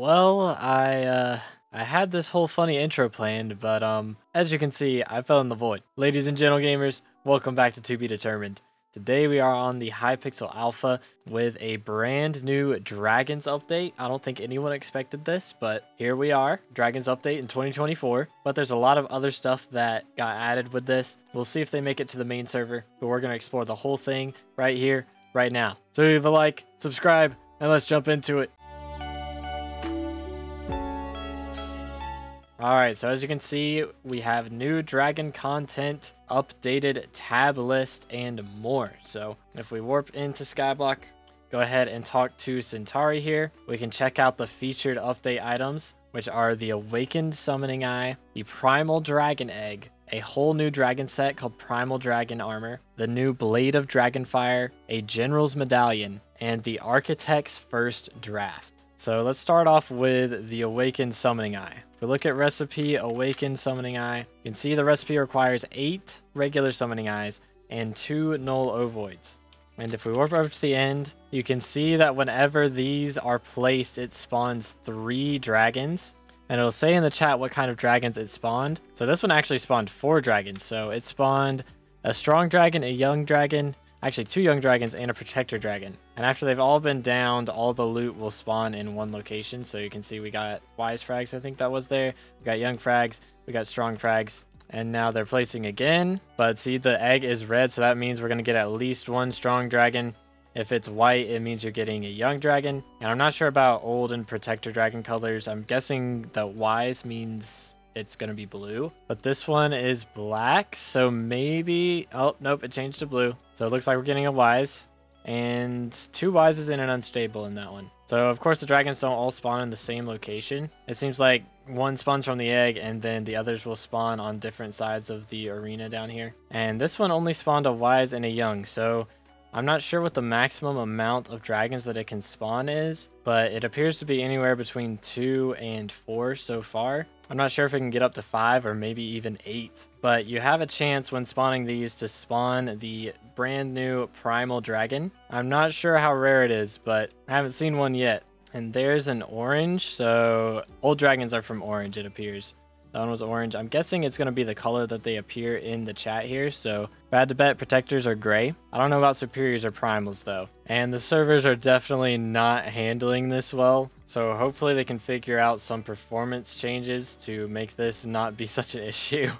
Well, I had this whole funny intro planned, but as you can see, I fell in the void. Ladies and gentle gamers, welcome back to To Be Determined. Today we are on the Hypixel Alpha with a brand new Dragons update. I don't think anyone expected this, but here we are. Dragons update in 2024. But there's a lot of other stuff that got added with this. We'll see if they make it to the main server, but we're going to explore the whole thing right here, right now. So leave a like, subscribe, and let's jump into it. Alright, so as you can see, we have new dragon content, updated tab list, and more. So if we warp into Skyblock, go ahead and talk to Centauri here. We can check out the featured update items, which are the Awakened Summoning Eye, the Primal Dragon Egg, a whole new dragon set called Primal Dragon Armor, the new Blade of Dragonfire, a General's Medallion, and the Architect's First Draft. So let's start off with the Awakened Summoning Eye. If we look at recipe Awakened Summoning Eye, you can see the recipe requires 8 regular summoning eyes and 2 null ovoids. And if we warp over to the end, you can see that whenever these are placed, it spawns 3 dragons. And it'll say in the chat what kind of dragons it spawned. So this one actually spawned 4 dragons. So it spawned a strong dragon, a young dragon, actually 2 young dragons and a protector dragon. And after they've all been downed, all the loot will spawn in one location. So you can see we got wise frags, I think that was there. We got young frags, we got strong frags, and now they're placing again. But see, the egg is red, so that means we're gonna get at least 1 strong dragon. If it's white, it means you're getting a young dragon. And I'm not sure about old and protector dragon colors. I'm guessing that wise means it's gonna be blue, but this one is black, so maybe, oh nope, it changed to blue. So it looks like we're getting a wise, and 2 wises in an unstable in that one. So of course the dragons don't all spawn in the same location. It seems like one spawns from the egg and then the others will spawn on different sides of the arena down here. And this one only spawned a wise and a young, so I'm not sure what the maximum amount of dragons that it can spawn is, but it appears to be anywhere between 2 and 4 so far. I'm not sure if it can get up to 5 or maybe even 8, but you have a chance when spawning these to spawn the brand new Primal Dragon. I'm not sure how rare it is, but I haven't seen one yet. And there's an orange, so old dragons are from orange, it appears. That one was orange. I'm guessing it's going to be the color that they appear in the chat here. So bad to bet protectors are gray. I don't know about superiors or primals though. And the servers are definitely not handling this well. So hopefully they can figure out some performance changes to make this not be such an issue.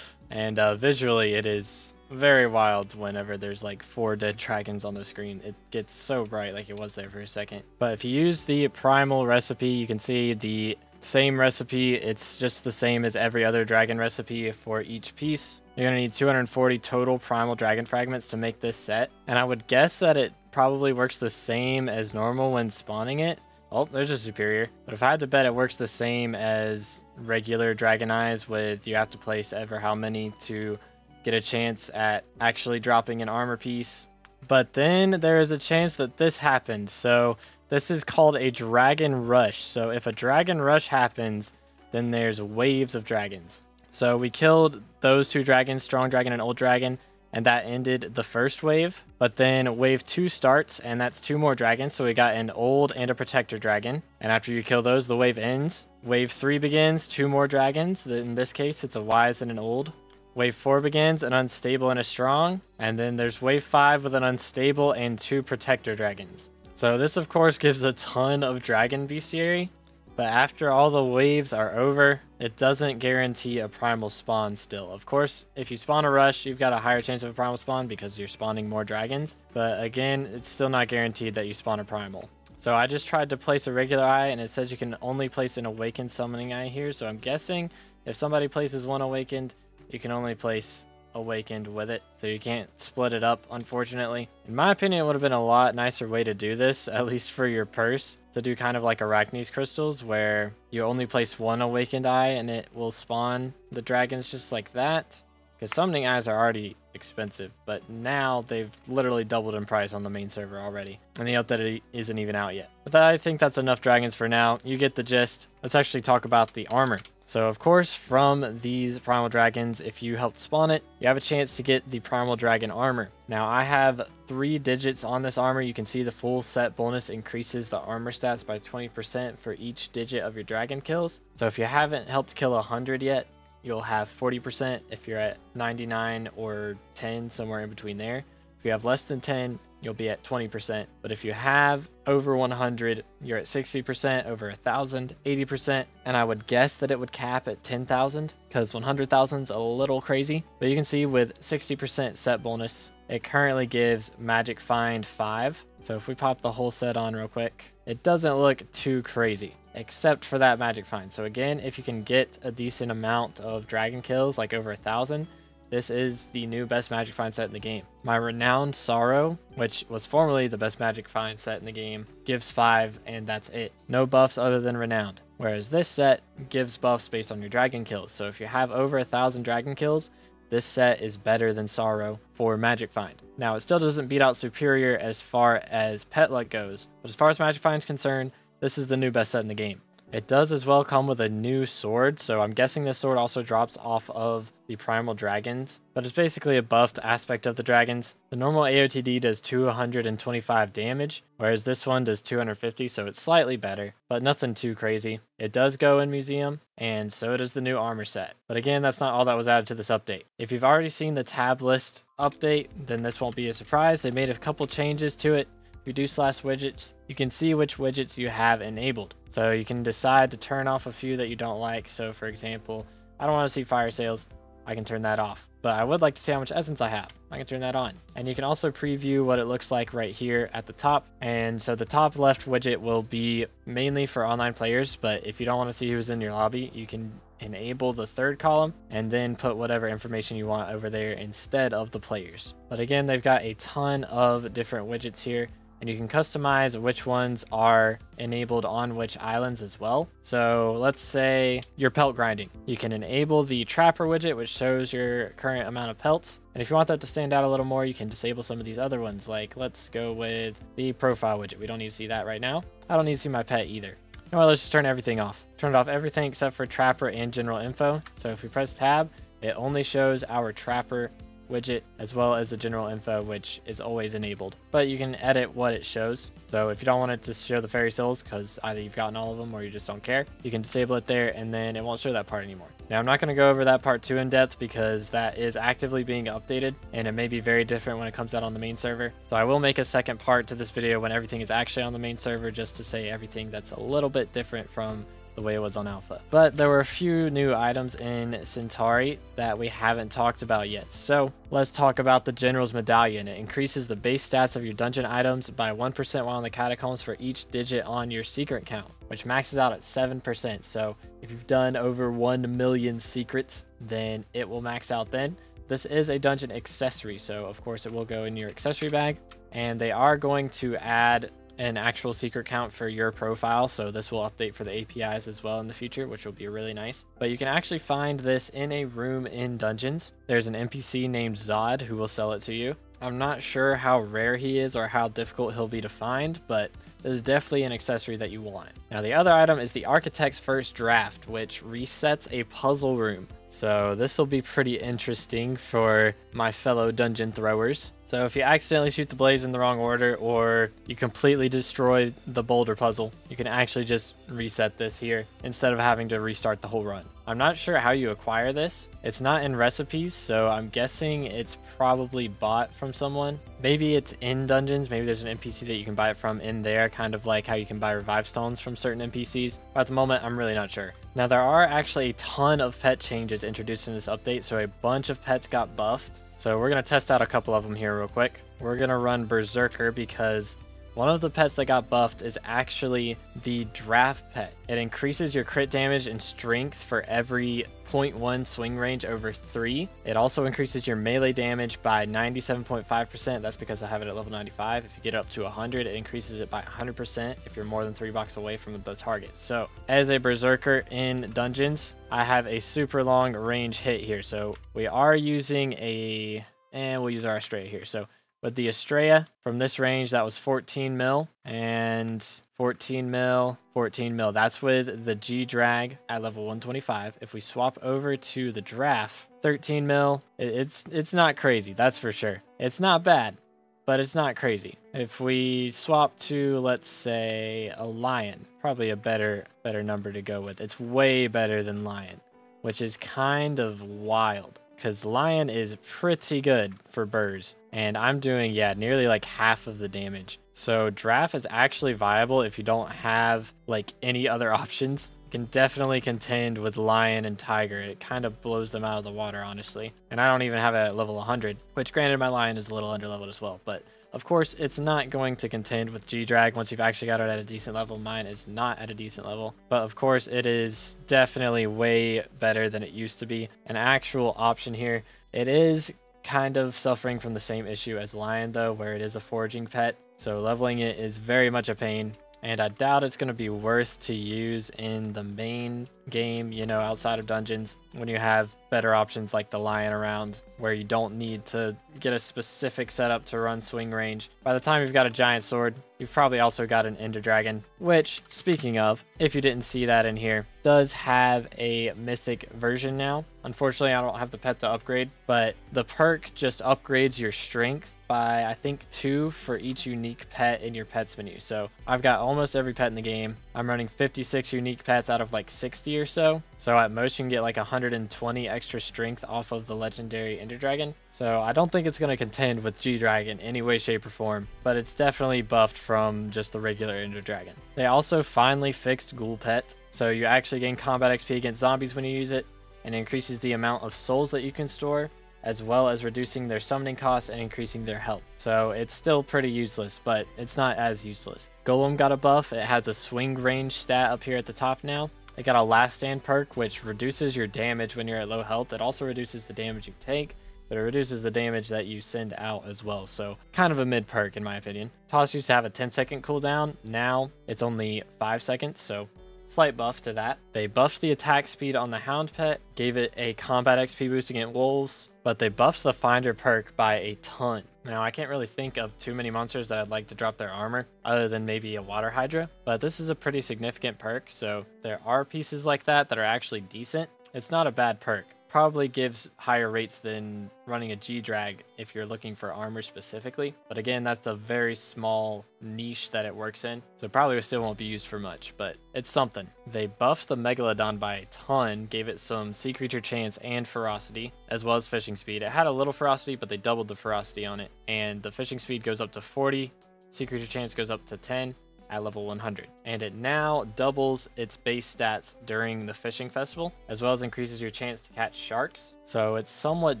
And visually it is very wild whenever there's like 4 dead dragons on the screen. It gets so bright like it was there for a second. But if you use the primal recipe, you can see the same recipe, it's just the same as every other dragon recipe for each piece. You're gonna need 240 total primal dragon fragments to make this set, and I would guess that it probably works the same as normal when spawning it. Oh, there's a superior. But if I had to bet, it works the same as regular dragon eyes, with you have to place ever how many to get a chance at actually dropping an armor piece. But then there is a chance that this happened, so this is called a Dragon Rush. So if a Dragon Rush happens, then there's waves of dragons. So we killed those 2 dragons, Strong Dragon and Old Dragon, and that ended the first wave. But then wave 2 starts, and that's 2 more dragons. So we got an Old and a Protector Dragon. And after you kill those, the wave ends. Wave 3 begins, 2 more dragons. In this case, it's a Wise and an Old. Wave 4 begins, an Unstable and a Strong. And then there's wave 5 with an Unstable and 2 Protector Dragons. So this of course gives a ton of dragon bestiary, but after all the waves are over, it doesn't guarantee a primal spawn still. Of course, if you spawn a rush, you've got a higher chance of a primal spawn because you're spawning more dragons, but again, it's still not guaranteed that you spawn a primal. So I just tried to place a regular eye and it says you can only place an awakened summoning eye here, so I'm guessing if somebody places one awakened, you can only place awakened with it, so you can't split it up, unfortunately. In my opinion, it would have been a lot nicer way to do this, at least for your purse, to do kind of like Arachne's crystals, where you only place one awakened eye and it will spawn the dragons just like that, because summoning eyes are already expensive, but now they've literally doubled in price on the main server already, and the update isn't even out yet. But I think that's enough dragons for now. You get the gist. Let's actually talk about the armor. So of course, from these Primal Dragons, if you helped spawn it, you have a chance to get the Primal Dragon Armor. Now I have 3 digits on this armor. You can see the full set bonus increases the armor stats by 20% for each digit of your dragon kills. So if you haven't helped kill 100 yet, you'll have 40% if you're at 99 or 10, somewhere in between there. If you have less than 10, you'll be at 20%. But if you have over 100, you're at 60%, over 1,000, 80%. And I would guess that it would cap at 10,000 because 100,000's a little crazy. But you can see with 60% set bonus, it currently gives Magic Find 5. So if we pop the whole set on real quick, it doesn't look too crazy, except for that Magic Find. So again, if you can get a decent amount of dragon kills, like over 1,000, this is the new best Magic Find set in the game. My Renowned Sorrow, which was formerly the best Magic Find set in the game, gives 5 and that's it. No buffs other than Renowned. Whereas this set gives buffs based on your dragon kills. So if you have over 1,000 dragon kills, this set is better than Sorrow for Magic Find. Now it still doesn't beat out Superior as far as pet luck goes, but as far as Magic Find is concerned, this is the new best set in the game. It does as well come with a new sword, so I'm guessing this sword also drops off of the Primal Dragons, but it's basically a buffed aspect of the dragons. The normal AOTD does 225 damage, whereas this one does 250, so it's slightly better, but nothing too crazy. It does go in museum, and so does the new armor set. But again, that's not all that was added to this update. If you've already seen the tab list update, then this won't be a surprise. They made a couple changes to it. If you do /widgets, you can see which widgets you have enabled. So you can decide to turn off a few that you don't like. So for example, I don't want to see fire sales. I can turn that off, but I would like to see how much essence I have. I can turn that on. And you can also preview what it looks like right here at the top. And so the top left widget will be mainly for online players, but if you don't want to see who's in your lobby, you can enable the third column and then put whatever information you want over there instead of the players. But again, they've got a ton of different widgets here. And you can customize which ones are enabled on which islands as well. So let's say you're pelt grinding. You can enable the trapper widget, which shows your current amount of pelts. And if you want that to stand out a little more, you can disable some of these other ones. Like, let's go with the profile widget. We don't need to see that right now. I don't need to see my pet either. No, let's just turn everything off. Turn off everything except for trapper and general info. So if we press tab, it only shows our trapper widget as well as the general info, which is always enabled, but you can edit what it shows. So if you don't want it to show the fairy souls because either you've gotten all of them or you just don't care, you can disable it there and then it won't show that part anymore. Now I'm not going to go over that part too in depth because that is actively being updated and it may be very different when it comes out on the main server. So I will make a second part to this video when everything is actually on the main server, just to say everything that's a little bit different from the way it was on alpha. But there were a few new items in Centauri that we haven't talked about yet. So let's talk about the General's Medallion. It increases the base stats of your dungeon items by 1% while in the catacombs for each digit on your secret count, which maxes out at 7%. So if you've done over 1 million secrets, then it will max out then. This is a dungeon accessory, so of course it will go in your accessory bag. And they are going to add an actual secret count for your profile, so this will update for the APIs as well in the future, which will be really nice. But you can actually find this in a room in dungeons. There's an NPC named Zod who will sell it to you. I'm not sure how rare he is or how difficult he'll be to find, but this is definitely an accessory that you want. Now the other item is the Architect's First Draft, which resets a puzzle room. So this will be pretty interesting for my fellow dungeon throwers. So if you accidentally shoot the blaze in the wrong order or you completely destroy the boulder puzzle, you can actually just reset this here instead of having to restart the whole run. I'm not sure how you acquire this. It's not in recipes, so I'm guessing it's probably bought from someone. Maybe it's in dungeons. Maybe there's an NPC that you can buy it from in there, kind of like how you can buy revive stones from certain NPCs. But at the moment, I'm really not sure. Now there are actually a ton of pet changes introduced in this update, so a bunch of pets got buffed. So we're going to test out a couple of them here real quick. We're going to run Berserker because one of the pets that got buffed is actually the draft pet. It increases your crit damage and strength for every 0.1 swing range over 3. It also increases your melee damage by 97.5%. That's because I have it at level 95. If you get up to 100, it increases it by 100% if you're more than 3 blocks away from the target. So as a Berserker in dungeons, I have a super long range hit here. So we are using a, and we'll use our Astraea here. So With the Astraea from this range, that was 14 mil and 14 mil, 14 mil. That's with the G-Drag at level 125. If we swap over to the draft, 13 mil, it's not crazy, that's for sure. It's not bad, but it's not crazy. If we swap to, let's say, a Lion, probably a better number to go with. It's way better than Lion, which is kind of wild, because Lion is pretty good for burrs, and I'm doing, yeah, nearly like half of the damage. So draft is actually viable if you don't have like any other options. You can definitely contend with Lion and Tiger. It kind of blows them out of the water, honestly. And I don't even have it at level 100, which granted my Lion is a little underleveled as well, but of course it's not going to contend with G-Drag once you've actually got it at a decent level. Mine is not at a decent level, but of course it is definitely way better than it used to be. An actual option here. It is kind of suffering from the same issue as Lion though, where it is a foraging pet, so leveling it is very much a pain, and I doubt it's going to be worth to use in the main game, you know, outside of dungeons, when you have better options like the Lion around, where you don't need to get a specific setup to run swing range. By the time you've got a giant sword, you've probably also got an Ender Dragon, which, speaking of, if you didn't see that in here, does have a mythic version now. Unfortunately, I don't have the pet to upgrade, but the perk just upgrades your strength by, I think, 2 for each unique pet in your pets menu. So I've got almost every pet in the game. I'm running 56 unique pets out of like 60 or so. So at most you can get like 120 extra strength off of the legendary Ender Dragon. So I don't think it's going to contend with G-Drag in any way, shape, or form, but it's definitely buffed from just the regular Ender Dragon. They also finally fixed Ghoul Pet. So you actually gain combat XP against zombies when you use it, and increases the amount of souls that you can store, as well as reducing their summoning costs and increasing their health. So it's still pretty useless, but it's not as useless. Golem got a buff. It has a swing range stat up here at the top now. It got a last stand perk, which reduces your damage when you're at low health. It also reduces the damage you take, but it reduces the damage that you send out as well. So kind of a mid perk in my opinion. Toss used to have a 10-second cooldown. Now it's only 5 seconds, so slight buff to that. They buffed the attack speed on the Hound pet, gave it a combat XP boost against wolves, but they buffed the Finder perk by a ton. Now, I can't really think of too many monsters that I'd like to drop their armor, other than maybe a Water Hydra, but this is a pretty significant perk, so there are pieces like that that are actually decent. It's not a bad perk. Probably gives higher rates than running a G-Drag if you're looking for armor specifically, but again, that's a very small niche that it works in, so probably still won't be used for much, but it's something. They buffed the Megalodon by a ton, gave it some sea creature chance and ferocity, as well as fishing speed. It had a little ferocity, but they doubled the ferocity on it, and the fishing speed goes up to 40, sea creature chance goes up to 10 at level 100, and it now doubles its base stats during the fishing festival, as well as increases your chance to catch sharks, so it's somewhat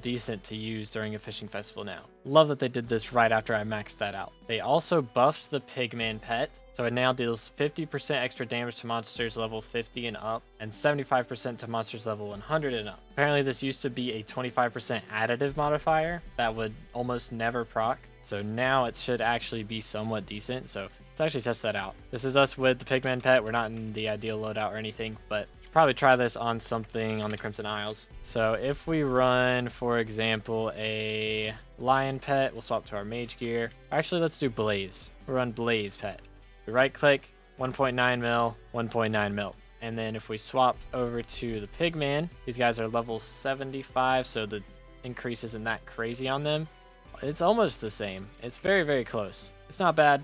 decent to use during a fishing festival now. Love that they did this right after I maxed that out. They also buffed the Pigman pet, so it now deals 50% extra damage to monsters level 50 and up, and 75% to monsters level 100 and up. Apparently this used to be a 25% additive modifier that would almost never proc, so now it should actually be somewhat decent, so let's actually test that out. This is us with the Pigman pet. We're not in the ideal loadout or anything, but should probably try this on something on the Crimson Isles. So if we run, for example, a Lion pet, we'll swap to our mage gear. Actually, let's do Blaze. We'll run Blaze pet. We right click, 1.9 mil, 1.9 mil. And then if we swap over to the Pigman, these guys are level 75, so the increase isn't that crazy on them. It's almost the same. It's very, very close. It's not bad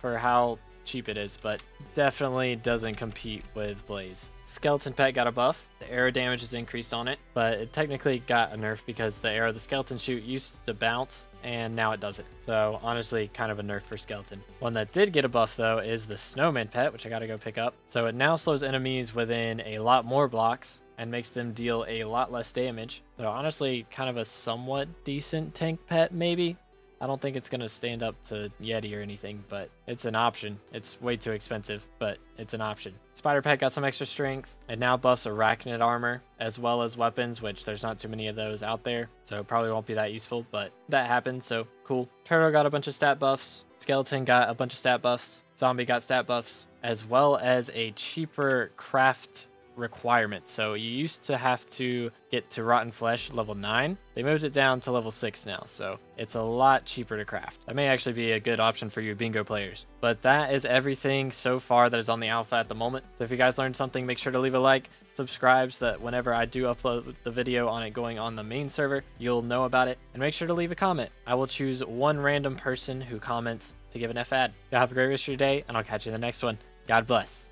for how cheap it is, but definitely doesn't compete with Blaze. Skeleton pet got a buff. The arrow damage is increased on it, but it technically got a nerf because the arrow the skeleton shoot used to bounce, and now it doesn't. So honestly, kind of a nerf for skeleton. One that did get a buff though is the Snowman pet, which I gotta go pick up. So it now slows enemies within a lot more blocks and makes them deal a lot less damage. So honestly, kind of a somewhat decent tank pet maybe. I don't think it's going to stand up to Yeti or anything, but it's an option. It's way too expensive, but it's an option. Spider pet got some extra strength. It now buffs Arachnid armor as well as weapons, which there's not too many of those out there, so it probably won't be that useful, but that happened, so cool. Turtle got a bunch of stat buffs. Skeleton got a bunch of stat buffs. Zombie got stat buffs, as well as a cheaper craft requirement. So you used to have to get to Rotten Flesh level 9. They moved it down to level 6 now, so it's a lot cheaper to craft. That may actually be a good option for you bingo players. But that is everything so far that is on the alpha at the moment. So if you guys learned something, make sure to leave a like, subscribe so that whenever I do upload the video on it going on the main server, you'll know about it. And make sure to leave a comment. I will choose one random person who comments to give an F ad. Y'all have a great rest of your day, and I'll catch you in the next one. God bless.